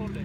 over there.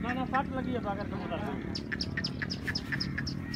Mana shot lagi hai bagar kamutar.